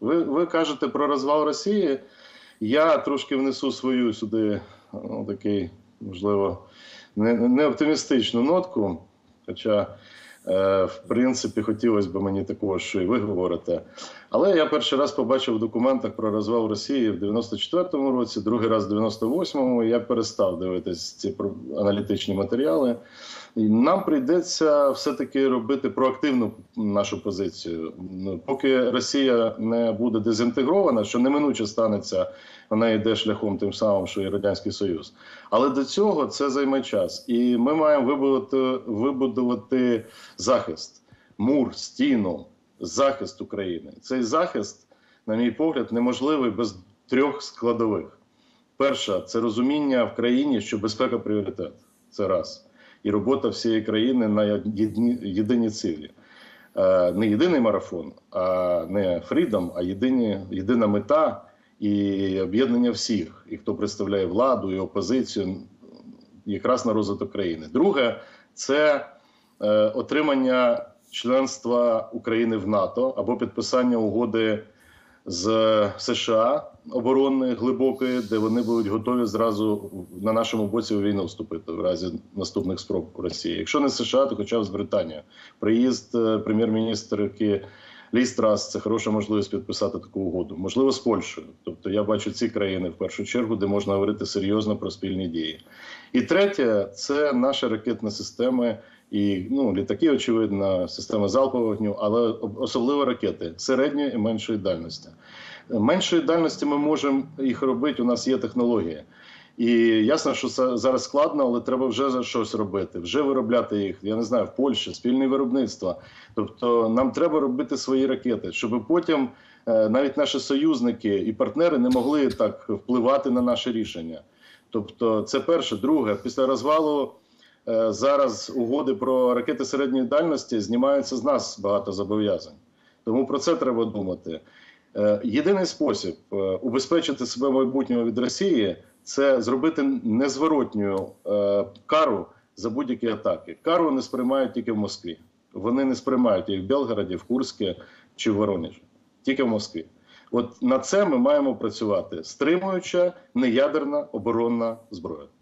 Ви кажете про розвал Росії. Я трошки внесу свою сюди такий, можливо, не оптимістичну нотку, хоча, в принципі, хотілося б мені такого, що і ви говорите. Але я перший раз побачив в документах про розвал Росії в 94-му році, другий раз в 98-му, я перестав дивитись ці аналітичні матеріали. І нам прийдеться все-таки робити проактивну нашу позицію. Поки Росія не буде дезінтегрована, що неминуче станеться, вона йде шляхом тим самим, що і Радянський Союз. Але до цього це займе час. І ми маємо вибудувати захист, мур, стіну, захист України. Цей захист, на мій погляд, неможливий без трьох складових. Перша – це розуміння в країні, що безпека – пріоритет. Це раз. І робота всієї країни на єдині цілі. Не єдиний марафон, а не фрідом, а єдина мета і об'єднання всіх. І хто представляє владу і опозицію якраз на розвиток країни. Друге – це отримання членства України в НАТО або підписання угоди з США оборонної, глибокої, де вони будуть готові зразу на нашому боці у війну вступити в разі наступних спроб Росії. Якщо не США, то хоча б з Британії. Приїзд прем'єр-міністерки Лі Страс – це хороша можливість підписати таку угоду. Можливо, з Польщею. Тобто я бачу ці країни в першу чергу, де можна говорити серйозно про спільні дії. І третє – це наші ракетні системи і літаки, очевидно, системи залпового вогню, але особливо ракети середньої і меншої дальності. Меншої дальності ми можемо їх робити, у нас є технологія. І ясно, що це зараз складно, але треба вже щось робити, вже виробляти їх, я не знаю, в Польщі, спільне виробництво. Тобто нам треба робити свої ракети, щоб потім навіть наші союзники і партнери не могли так впливати на наші рішення. Тобто це перше. Друге, після розвалу зараз угоди про ракети середньої дальності знімаються з нас багато зобов'язань. Тому про це треба думати. Єдиний спосіб убезпечити себе майбутнього від Росії – це зробити незворотню кару за будь-які атаки. Кару не сприймають тільки в Москві. Вони не сприймають її в Білгороді, в Курську чи в Воронежі. Тільки в Москві. От на це ми маємо працювати. Стримуюча неядерна оборонна зброя.